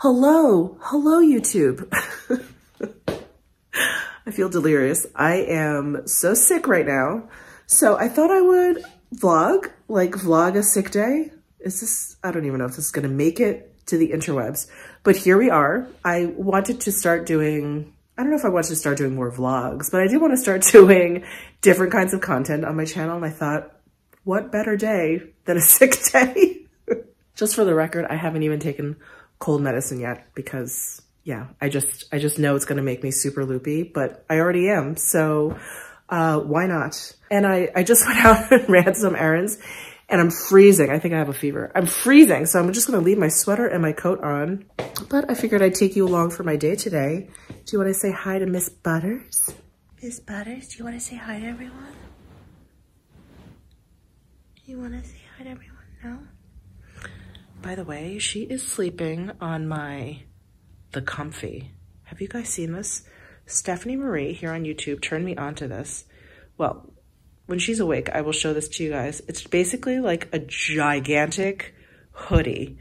Hello, YouTube. I feel delirious. I am so sick right now. So I thought I would vlog, like vlog a sick day. I don't even know if this is gonna make it to the interwebs, but here we are. I don't know if I want to start doing more vlogs, but I do want to start doing different kinds of content on my channel. And I thought, what better day than a sick day? Just for the record, I haven't even taken cold medicine yet because I just know it's going to make me super loopy, but I already am. So why not? And I just went out and ran some errands and I'm freezing. I think I have a fever. I'm freezing. So I'm just going to leave my sweater and my coat on, but I figured I'd take you along for my day today. Do you want to say hi to Miss Butters? Miss Butters, do you want to say hi to everyone? Do you want to say hi to everyone? No? By the way, she is sleeping on my The Comfy. Have you guys seen this? Stephanie Marie here on YouTube turned me onto this. Well, when she's awake, I will show this to you guys. It's basically like a gigantic hoodie.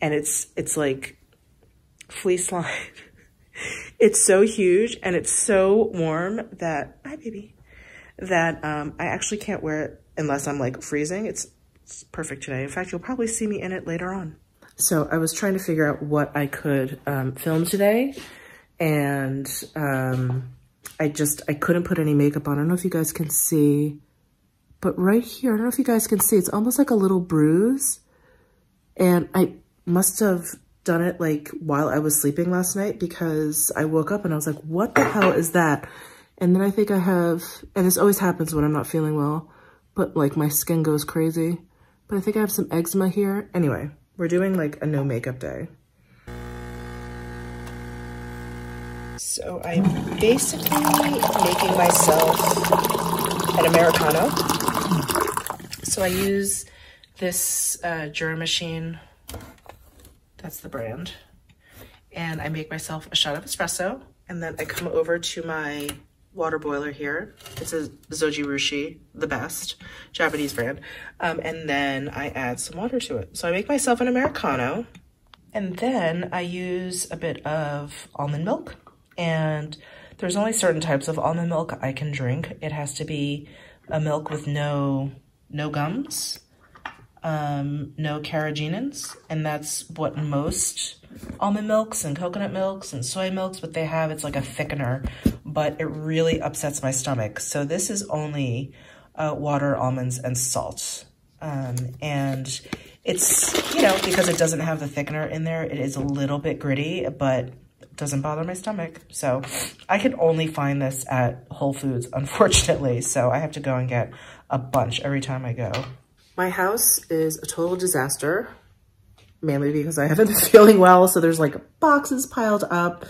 And it's like fleece lined. It's so huge and it's so warm that, hi baby, that I actually can't wear it unless I'm like freezing. It's perfect today. In fact, you'll probably see me in it later on. So I was trying to figure out what I could film today, and I couldn't put any makeup on. I don't know if you guys can see, but right here, I don't know if you guys can see, it's almost like a little bruise. And I must have done it like while I was sleeping last night, because I woke up and I was like, what the hell is that? And then I think I have, and this always happens when I'm not feeling well, but like my skin goes crazy. But I think I have some eczema here. Anyway, we're doing like a no makeup day. So I'm basically making myself an Americano. So I use this Jura machine, that's the brand. And I make myself a shot of espresso. And then I come over to my water boiler here. It's a Zojirushi, the best Japanese brand. And then I add some water to it. So I make myself an Americano, and then I use a bit of almond milk. And there's only certain types of almond milk I can drink. It has to be a milk with no gums, no carrageenans, and that's what most almond milks and coconut milks and soy milks, what they have, it's like a thickener, but it really upsets my stomach. So this is only water, almonds, and salt. And it's, you know, because it doesn't have the thickener in there, it is a little bit gritty, but it doesn't bother my stomach. So I can only find this at Whole Foods, unfortunately. So I have to go and get a bunch every time I go. My house is a total disaster, mainly because I haven't been feeling well. So there's like boxes piled up.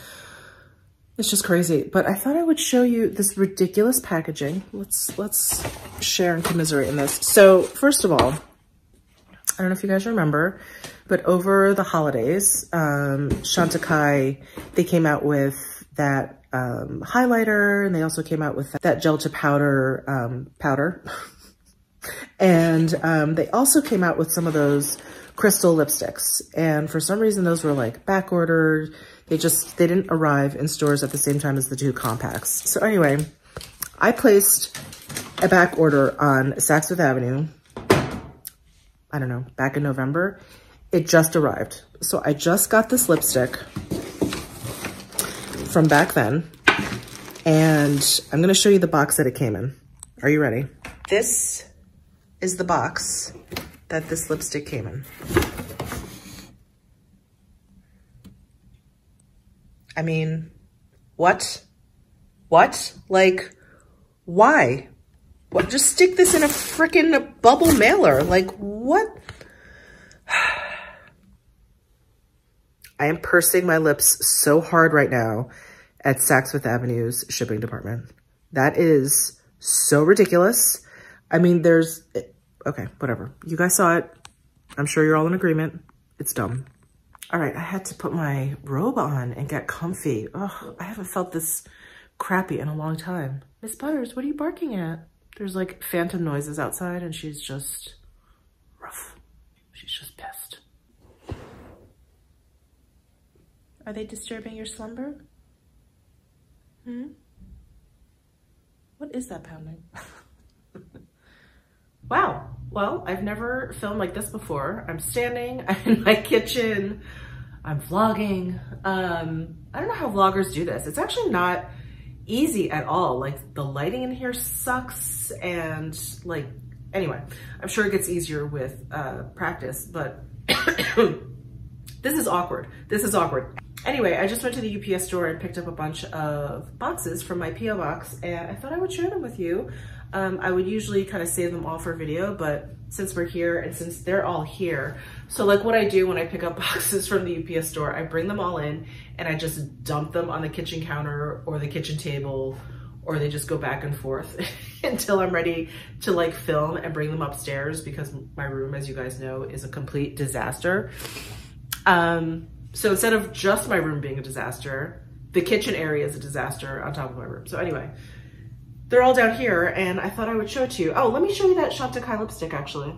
It's just crazy. But I thought I would show you this ridiculous packaging. Let's share and commiserate in this. So first of all, I don't know if you guys remember, but over the holidays, Chantecaille, they came out with that highlighter, and they also came out with that gel to powder powder. And they also came out with some of those crystal lipsticks, and for some reason those were like back ordered. They didn't arrive in stores at the same time as the two compacts. So anyway, I placed a back order on Saks Fifth Avenue, I don't know, back in November. It just arrived. So I just got this lipstick from back then, and I'm gonna show you the box that it came in. Are you ready? This is the box that this lipstick came in. I mean, what? Like, why? What? Just stick this in a frickin' bubble mailer. Like, what? I am pursing my lips so hard right now at Saks Fifth Avenue's shipping department. That is so ridiculous. I mean, okay, whatever. You guys saw it. I'm sure you're all in agreement. It's dumb. All right, I had to put my robe on and get comfy. Ugh, I haven't felt this crappy in a long time. Miss Butters, what are you barking at? There's like phantom noises outside, and she's just rough. She's just pissed. Are they disturbing your slumber? Hmm? What is that pounding? Wow. Well, I've never filmed like this before. I'm standing, I'm in my kitchen, I'm vlogging. I don't know how vloggers do this. It's actually not easy at all. Like, the lighting in here sucks, and like, anyway, I'm sure it gets easier with practice, but this is awkward. This is awkward. Anyway, I just went to the UPS store and picked up a bunch of boxes from my P.O. box, and I thought I would share them with you. I would usually kind of save them all for video, but since we're here and since they're all here, so like what I do when I pick up boxes from the UPS store, I bring them all in and I just dump them on the kitchen counter or the kitchen table, or they just go back and forth until I'm ready to like film and bring them upstairs, because my room, as you guys know, is a complete disaster. So instead of just my room being a disaster, the kitchen area is a disaster on top of my room. So anyway, they're all down here, and I thought I would show it to you. Oh, let me show you that Chantecaille lipstick, actually.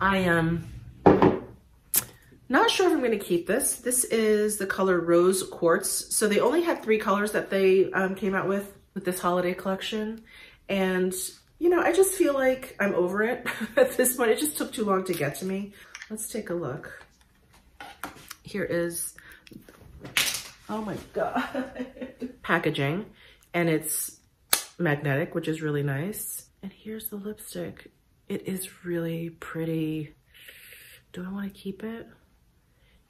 I am not sure if I'm gonna keep this. This is the color Rose Quartz. So they only had 3 colors that they came out with this holiday collection. And, you know, I just feel like I'm over it at this point. It just took too long to get to me. Let's take a look. Here is, oh my God, packaging. And it's magnetic, which is really nice. And here's the lipstick. It is really pretty. Do I want to keep it?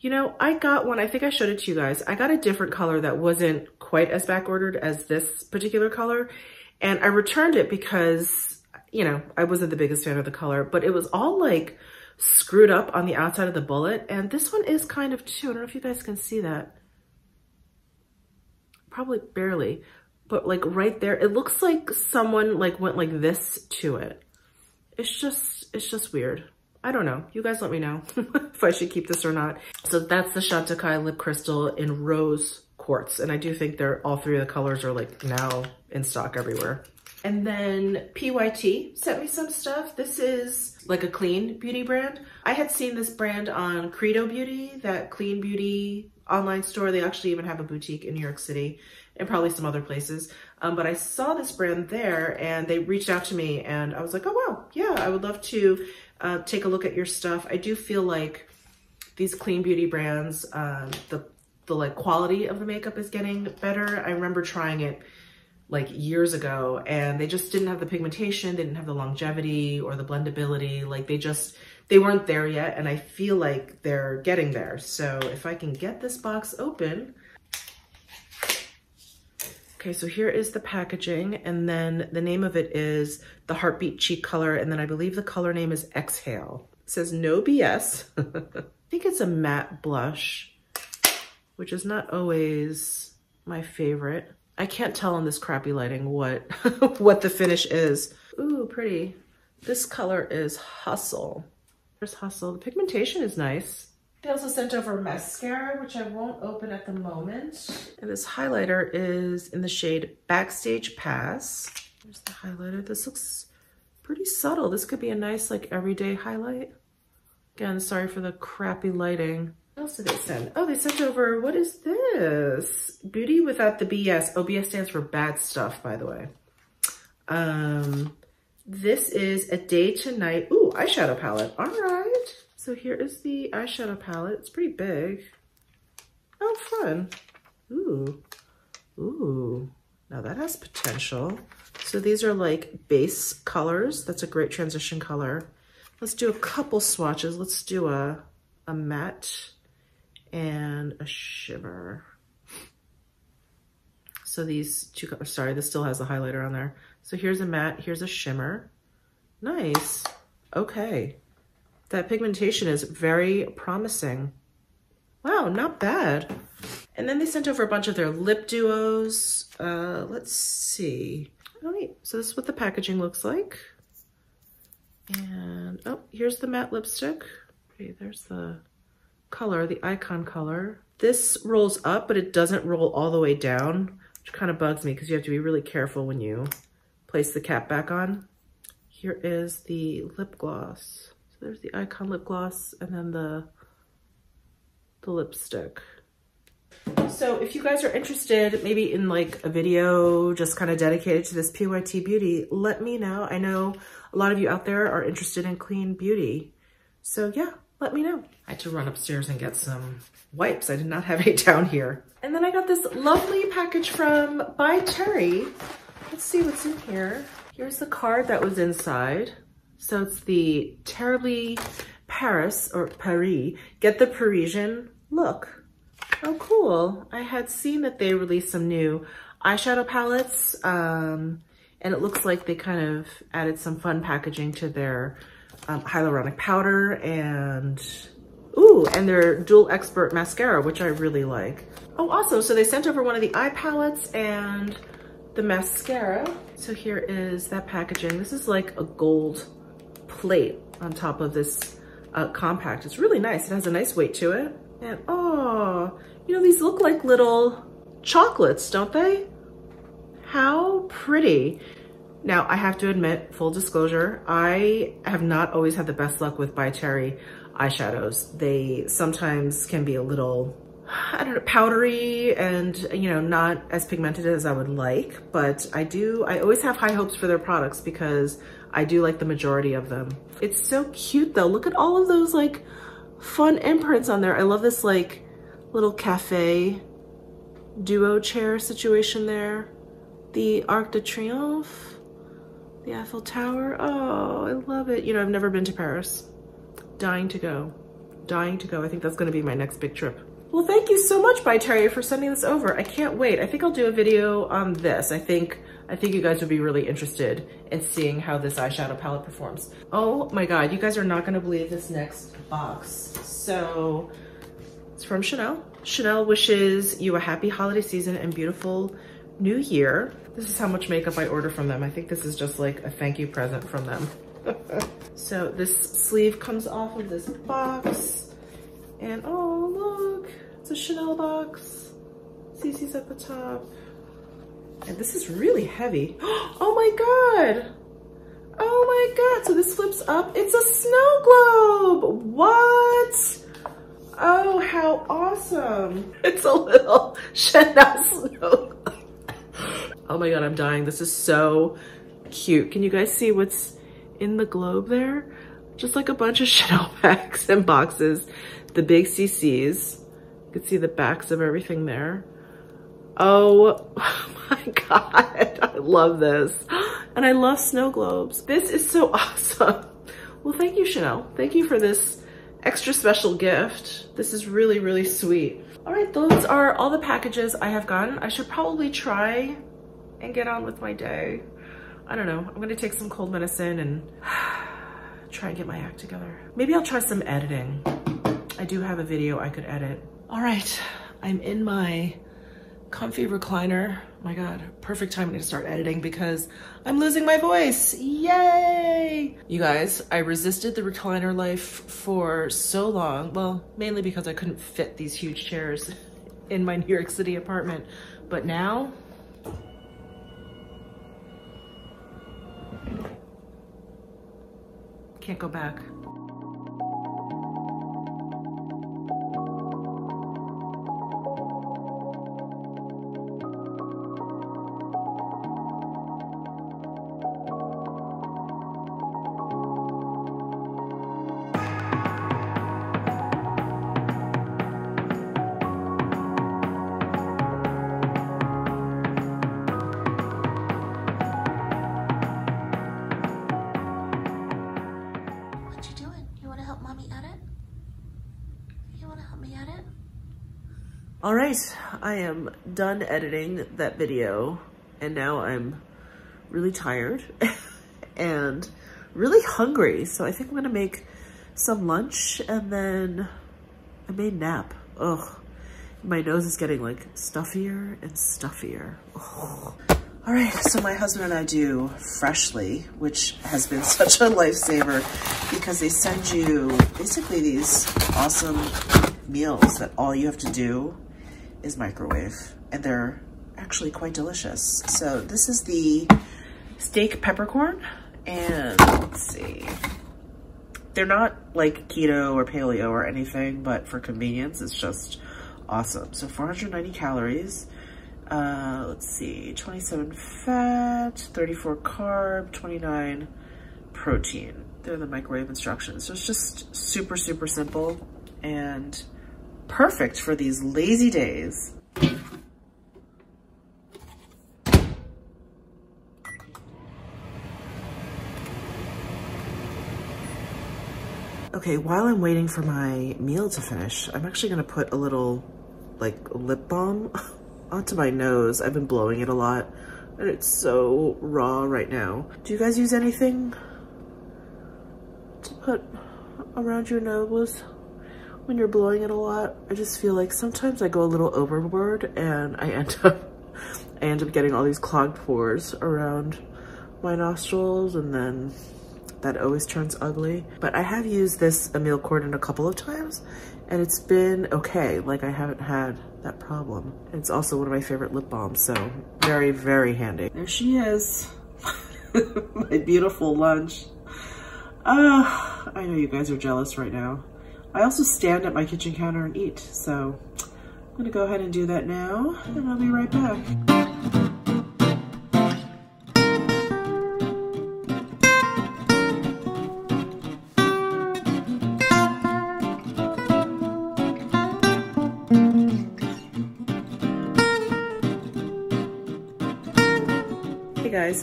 You know, I got one, I think I showed it to you guys. I got a different color that wasn't quite as backordered as this particular color. And I returned it because, you know, I wasn't the biggest fan of the color, but it was all like screwed up on the outside of the bullet. And this one is kind of too. I don't know if you guys can see that. Probably barely. But like right there, it looks like someone like went like this to it. It's just weird. I don't know. You guys let me know if I should keep this or not. So that's the Chantecaille lip crystal in Rose Quartz. And I do think they're all 3 of the colors are like now in stock everywhere. And then PYT sent me some stuff. This is like a clean beauty brand. I had seen this brand on Credo Beauty, that clean beauty online store. They actually even have a boutique in New York City and probably some other places. But I saw this brand there and they reached out to me, and I was like, oh wow, yeah, I would love to take a look at your stuff. I do feel like these clean beauty brands, the like quality of the makeup is getting better. I remember trying it like years ago, and they just didn't have the pigmentation, they didn't have the longevity or the blendability. Like they weren't there yet, and I feel like they're getting there. So if I can get this box open. Okay, so here is the packaging, and then the name of it is the Heartbeat Cheek Color, and then I believe the color name is Exhale. It says no BS. I think it's a matte blush, which is not always my favorite. I can't tell in this crappy lighting what what the finish is. Ooh, pretty. This color is Hustle. There's Hustle. The pigmentation is nice. They also sent over mascara, which I won't open at the moment. And this highlighter is in the shade Backstage Pass. There's the highlighter. This looks pretty subtle. This could be a nice like everyday highlight. Again, sorry for the crappy lighting. What else did they send? Oh, they sent over, what is this? Beauty Without the BS. OBS stands for bad stuff, by the way. This is a Day to Night, ooh, eyeshadow palette. All right. So here is the eyeshadow palette. It's pretty big. Oh, fun. Ooh, ooh. Now that has potential. So these are like base colors. That's a great transition color. Let's do a couple swatches. Let's do a matte and a shimmer. So these 2 colors, sorry, this still has the highlighter on there. So here's a matte, here's a shimmer. Nice, okay. That pigmentation is very promising. Wow, not bad. And then they sent over a bunch of their lip duos. Let's see. All right, so this is what the packaging looks like. And, oh, here's the matte lipstick. Okay, there's the color, the icon color. This rolls up, but it doesn't roll all the way down, which kind of bugs me because you have to be really careful when you place the cap back on. Here is the lip gloss. There's the icon lip gloss, and then the the lipstick. So if you guys are interested, maybe in like a video just kind of dedicated to this PYT beauty, let me know. I know a lot of you out there are interested in clean beauty. So yeah, let me know. I had to run upstairs and get some wipes. I did not have eight down here. And then I got this lovely package from By Terry. Let's see what's in here. Here's the card that was inside. So it's the Terribly Paris, or Paris, Get the Parisian Look. Oh, cool. I had seen that they released some new eyeshadow palettes, and it looks like they kind of added some fun packaging to their hyaluronic powder and, ooh, and their dual expert mascara, which I really like. Oh, also, so they sent over one of the eye palettes and the mascara. So here is that packaging. This is like a gold plate on top of this compact. It's really nice. It has a nice weight to it. And oh, you know, these look like little chocolates, don't they? How pretty. Now, I have to admit, full disclosure, I have not always had the best luck with By Terry eyeshadows. They sometimes can be a little, I don't know, powdery and, you know, not as pigmented as I would like, but I always have high hopes for their products because I do like the majority of them. It's so cute though. Look at all of those like fun imprints on there. I love this like little cafe duo chair situation there. The Arc de Triomphe, the Eiffel Tower. Oh, I love it. You know, I've never been to Paris. Dying to go, dying to go. I think that's gonna be my next big trip. Well, thank you so much, By Terry, for sending this over. I can't wait. I think I'll do a video on this. I think you guys would be really interested in seeing how this eyeshadow palette performs. Oh my God, you guys are not gonna believe this next box. So it's from Chanel. Chanel wishes you a happy holiday season and beautiful new year. This is how much makeup I order from them. I think this is just like a thank you present from them. So this sleeve comes off of this box. And oh, look, it's a Chanel box. CC's at the top. And this is really heavy. Oh my God. Oh my God. So this flips up. It's a snow globe. What? Oh, how awesome. It's a little Chanel snow globe. Oh my God, I'm dying. This is so cute. Can you guys see what's in the globe there? Just like a bunch of Chanel packs and boxes. The big CCs. You can see the backs of everything there. Oh my God, I love this. And I love snow globes. This is so awesome. Well, thank you, Chanel. Thank you for this extra special gift. This is really, really sweet. All right, those are all the packages I have gotten. I should probably try and get on with my day. I don't know, I'm gonna take some cold medicine and try and get my act together. Maybe I'll try some editing. I do have a video I could edit. All right, I'm in my comfy recliner. My God, perfect timing to start editing because I'm losing my voice, yay! You guys, I resisted the recliner life for so long. Well, mainly because I couldn't fit these huge chairs in my New York City apartment. But now, can't go back. All right, I am done editing that video and now I'm really tired and really hungry. So I think I'm gonna make some lunch and then I may nap. Ugh, my nose is getting like stuffier and stuffier. Ugh. All right, so my husband and I do Freshly, which has been such a lifesaver because they send you basically these awesome meals that all you have to do is microwave, and they're actually quite delicious. So this is the steak peppercorn, and let's see, They're not like keto or paleo or anything, but for convenience, it's just awesome. So 490 calories. Let's see, 27 fat, 34 carb, 29 protein. They're the microwave instructions. So it's just super, super simple and perfect for these lazy days. Okay, while I'm waiting for my meal to finish, I'm actually gonna put a little like lip balm onto my nose. I've been blowing it a lot and it's so raw right now. Do you guys use anything to put around your nose when you're blowing it a lot? I just feel like sometimes I go a little overboard and I end up getting all these clogged pores around my nostrils, and then that always turns ugly. But I have used this Emu Cord a couple of times and it's been okay. Like, I haven't had that problem. And it's also one of my favorite lip balms, so very, very handy. There she is, my beautiful lunch. I know you guys are jealous right now. I also stand at my kitchen counter and eat, so I'm gonna go ahead and do that now and I'll be right back.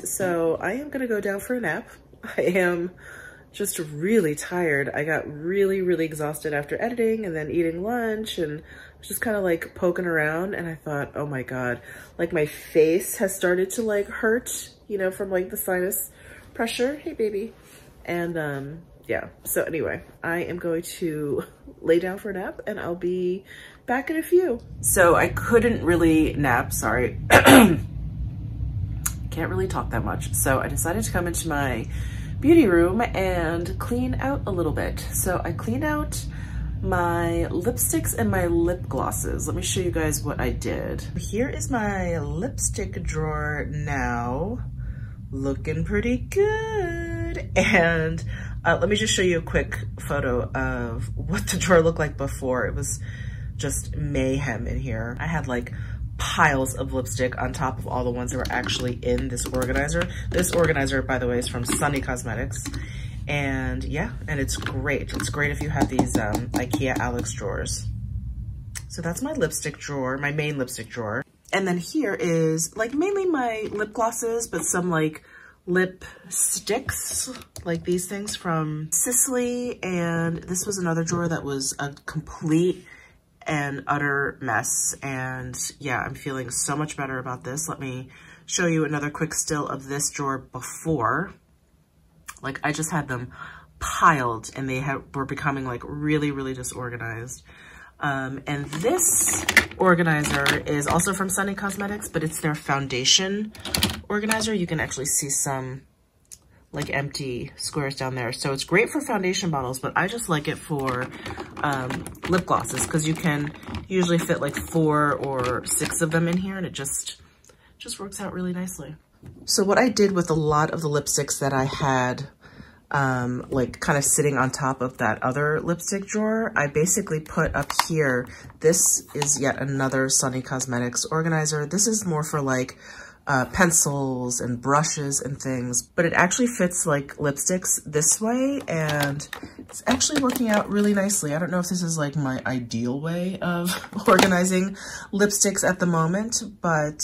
So I am gonna go down for a nap. I am just really tired. I got really, really exhausted after editing and then eating lunch and just kind of like poking around, and I thought, oh my God, like my face has started to like hurt, you know, from like the sinus pressure. Hey baby. And yeah, so anyway, I am going to lay down for a nap and I'll be back in a few. So I couldn't really nap, sorry. Can't really talk that much. So I decided to come into my beauty room and clean out a little bit. So I cleaned out my lipsticks and my lip glosses. Let me show you guys what I did. Here is my lipstick drawer now. Looking pretty good. And let me just show you a quick photo of what the drawer looked like before. It was just mayhem in here. I had like piles of lipstick on top of all the ones that were actually in this organizer. This organizer, by the way, is from Sunny Cosmetics. And yeah, and it's great. It's great if you have these IKEA Alex drawers. So that's my lipstick drawer, my main lipstick drawer. And then here is like mainly my lip glosses, but some like lip sticks, like these things from Sisley. And this was another drawer that was a complete and utter mess. And yeah, I'm feeling so much better about this. Let me show you another quick still of this drawer before. Like, I just had them piled and they were becoming like really, really disorganized. And this organizer is also from Sunny Cosmetics, but it's their foundation organizer. You can actually see some like empty squares down there. So it's great for foundation bottles, but I just like it for lip glosses because you can usually fit like 4 or 6 of them in here, and it just works out really nicely. So what I did with a lot of the lipsticks that I had like kind of sitting on top of that other lipstick drawer, I basically put up here, this is yet another Sunny Cosmetics organizer. This is more for like pencils and brushes and things, but it actually fits like lipsticks this way, and it's actually working out really nicely. I don't know if this is like my ideal way of organizing lipsticks at the moment, but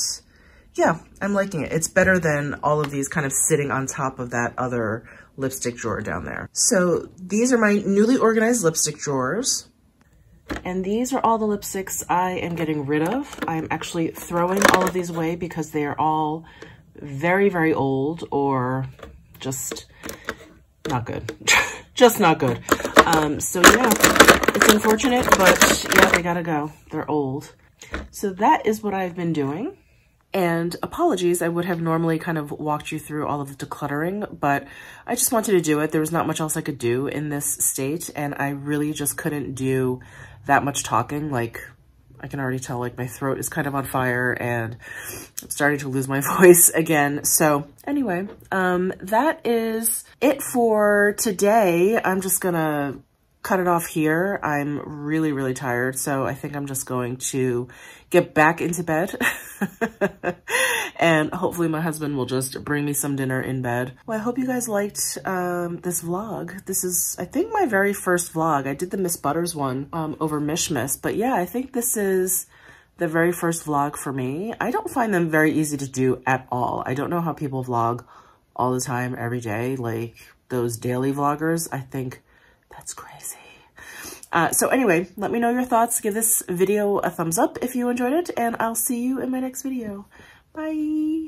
yeah, I'm liking it. It's better than all of these kind of sitting on top of that other lipstick drawer down there. So these are my newly organized lipstick drawers. And these are all the lipsticks I am getting rid of. I'm actually throwing all of these away because they are all very, very old or just not good. Just not good. So yeah, it's unfortunate, but yeah, they gotta go. They're old. So that is what I've been doing. And apologies, I would have normally kind of walked you through all of the decluttering, but I just wanted to do it. There was not much else I could do in this state, and I really just couldn't do that much talking. Like, I can already tell like my throat is kind of on fire and I'm starting to lose my voice again. So anyway, that is it for today. I'm just gonna cut it off here. I'm really, really tired. So I think I'm just going to get back into bed and hopefully my husband will just bring me some dinner in bed. Well, I hope you guys liked this vlog. This is, I think, my very first vlog. I did the Miss Butters one over Mishmas, but yeah, I think this is the very first vlog for me. I don't find them very easy to do at all. I don't know how people vlog all the time, every day, like those daily vloggers. I think that's crazy. So anyway, let me know your thoughts. Give this video a thumbs up if you enjoyed it, and I'll see you in my next video. Bye.